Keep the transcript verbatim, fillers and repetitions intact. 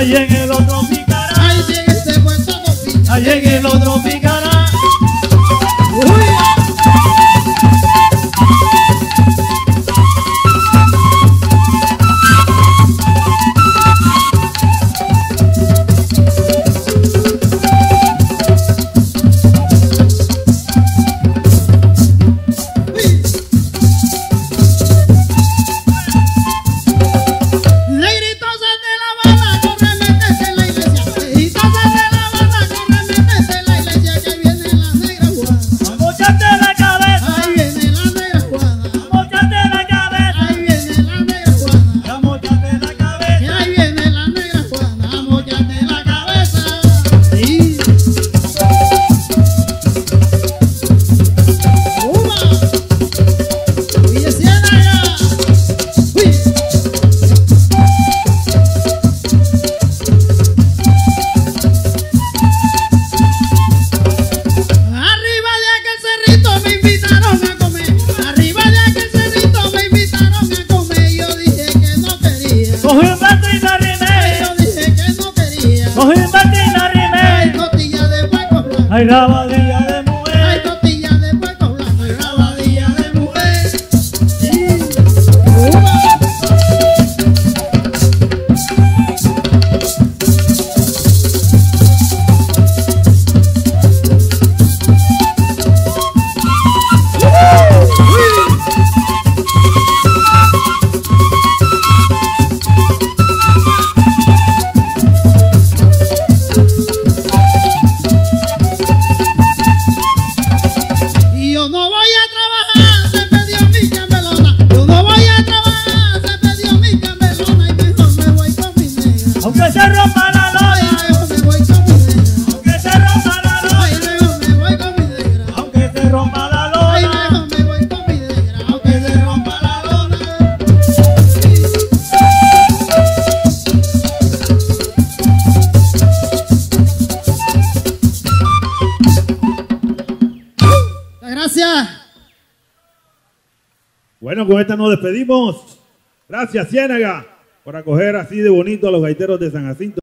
Ahí en el otro picará, ahí en ese buen topín, ahí en el otro picará. Ay, rabadilla de mujer, ay, tortilla de puerco blanco, ay, rabadilla de mujer. Bueno, con esta nos despedimos. Gracias, Ciénaga, por acoger así de bonito a los gaiteros de San Jacinto.